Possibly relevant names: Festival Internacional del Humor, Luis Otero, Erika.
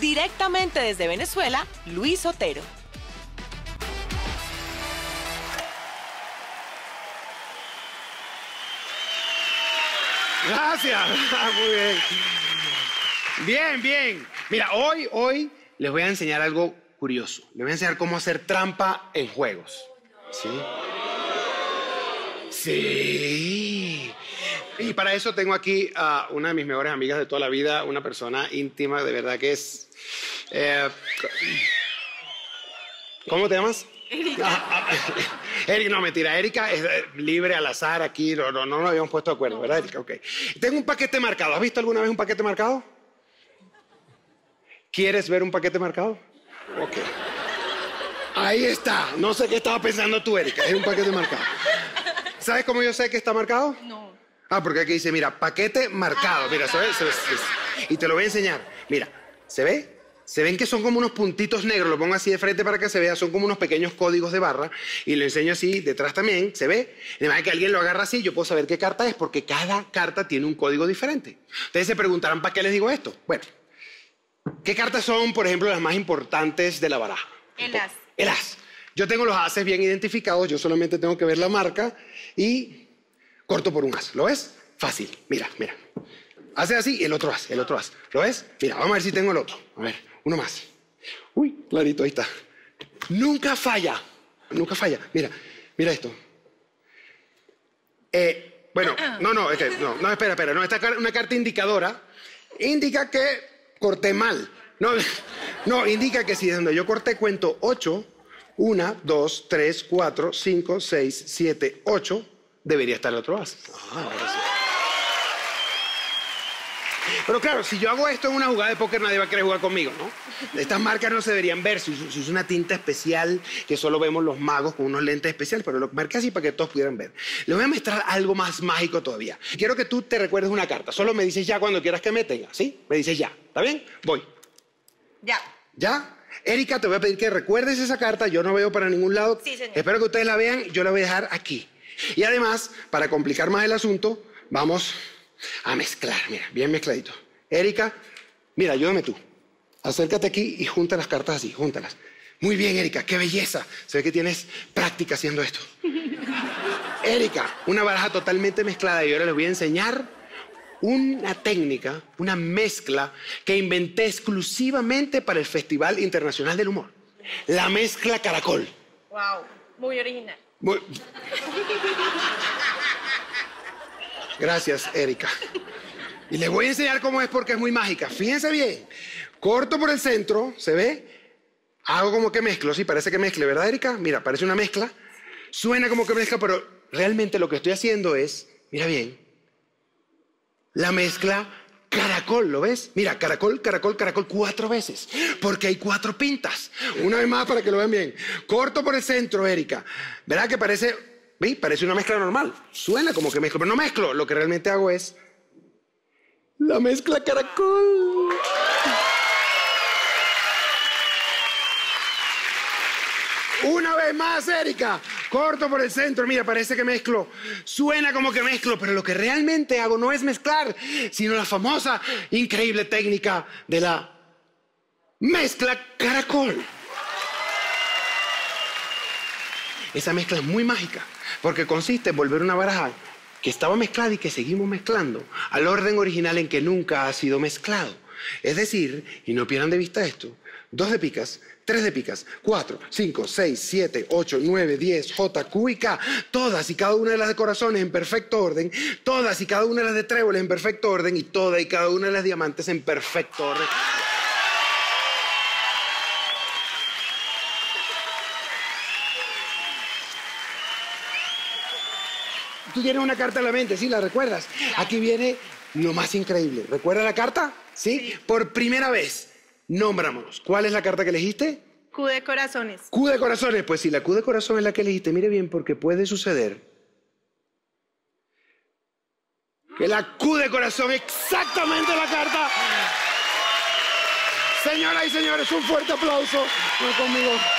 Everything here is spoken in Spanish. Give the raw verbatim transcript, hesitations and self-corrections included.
Directamente desde Venezuela, Luis Otero. Gracias, muy bien. Bien, bien. Mira, hoy, hoy les voy a enseñar algo curioso. Les voy a enseñar cómo hacer trampa en juegos. ¿Sí? Sí. Y para eso tengo aquí a una de mis mejores amigas de toda la vida, una persona íntima, de verdad que es... Eh, ¿Cómo te llamas? Erika. Ah, ah, no, mentira. Erika es libre al azar aquí. No, no, no nos habíamos puesto de acuerdo, ¿verdad, Erika? Ok. Tengo un paquete marcado. ¿Has visto alguna vez un paquete marcado? ¿Quieres ver un paquete marcado? Ok. Ahí está. No sé qué estaba pensando tú, Erika. Es un paquete marcado. ¿Sabes cómo yo sé que está marcado? No. Ah, porque aquí dice, mira, paquete marcado. Mira, se ve, se ve, se ve. Y te lo voy a enseñar. Mira, ¿se ve? Se ven que son como unos puntitos negros, lo pongo así de frente para que se vea, son como unos pequeños códigos de barra y lo enseño así, detrás también, ¿se ve? De manera que alguien lo agarra así, yo puedo saber qué carta es porque cada carta tiene un código diferente. Ustedes se preguntarán, ¿para qué les digo esto? Bueno, ¿qué cartas son, por ejemplo, las más importantes de la baraja? El as. El as. Yo tengo los ases bien identificados, yo solamente tengo que ver la marca y corto por un as, ¿lo ves? Fácil, mira, mira. Hace así y el otro as, el otro as. ¿Lo ves? Mira, vamos a ver si tengo el otro. A ver. Uno más. Uy, clarito, ahí está. Nunca falla. Nunca falla. Mira, mira esto. Eh, bueno, no, no, okay, no, no, espera, espera. No, esta es una carta indicadora. Indica que corté mal. No, no, indica que si desde donde yo corté cuento ocho, uno, dos, tres, cuatro, cinco, seis, siete, ocho, debería estar el otro as. Ah, ahora sí. Pero claro, si yo hago esto en una jugada de póker, nadie va a querer jugar conmigo, ¿no? Estas marcas no se deberían ver. Se usa una tinta especial que solo vemos los magos con unos lentes especiales, pero lo marqué así para que todos pudieran ver. Les voy a mostrar algo más mágico todavía. Quiero que tú te recuerdes una carta. Solo me dices ya cuando quieras que me tenga, ¿sí? Me dices ya. ¿Está bien? Voy. Ya. ¿Ya? Erika, te voy a pedir que recuerdes esa carta. Yo no veo para ningún lado. Sí, señor. Espero que ustedes la vean. Yo la voy a dejar aquí. Y además, para complicar más el asunto, vamos... a mezclar, mira, bien mezcladito. Erika, mira, ayúdame tú. Acércate aquí y junta las cartas así, júntalas. Muy bien, Erika, qué belleza. Se ve que tienes práctica haciendo esto. Erika, una baraja totalmente mezclada y ahora les voy a enseñar una técnica, una mezcla que inventé exclusivamente para el Festival Internacional del Humor. La mezcla caracol. Wow, muy original. Muy... Gracias, Erika. Y les voy a enseñar cómo es porque es muy mágica. Fíjense bien. Corto por el centro, ¿se ve? Hago como que mezclo, sí, parece que mezcle, ¿verdad, Erika? Mira, parece una mezcla. Suena como que mezcla, pero realmente lo que estoy haciendo es, mira bien, la mezcla caracol, ¿lo ves? Mira, caracol, caracol, caracol, cuatro veces, porque hay cuatro pintas. Una vez más para que lo vean bien. Corto por el centro, Erika. ¿Verdad que parece... ¿Veis? Parece una mezcla normal. Suena como que mezclo, pero no mezclo. Lo que realmente hago es... la mezcla caracol. Una vez más, Erika. Corto por el centro. Mira, parece que mezclo. Suena como que mezclo, pero lo que realmente hago no es mezclar, sino la famosa, increíble técnica de la mezcla caracol. Esa mezcla es muy mágica, porque consiste en volver una baraja que estaba mezclada y que seguimos mezclando al orden original en que nunca ha sido mezclado. Es decir, y no pierdan de vista esto, dos de picas, tres de picas, cuatro, cinco, seis, siete, ocho, nueve, diez, J, Q y K, todas y cada una de las de corazones en perfecto orden, todas y cada una de las de tréboles en perfecto orden y todas y cada una de las diamantes en perfecto orden. Tú tienes una carta en la mente, ¿sí? ¿La recuerdas? Aquí viene lo más increíble. ¿Recuerdas la carta? ¿Sí? Sí. Por primera vez, nómbranos. ¿Cuál es la carta que elegiste? Q de corazones. Q de corazones. Pues sí, la Q de corazón es la que elegiste. Mire bien, porque puede suceder que la Q de corazón es exactamente la carta. Señoras y señores, un fuerte aplauso. Bueno, conmigo.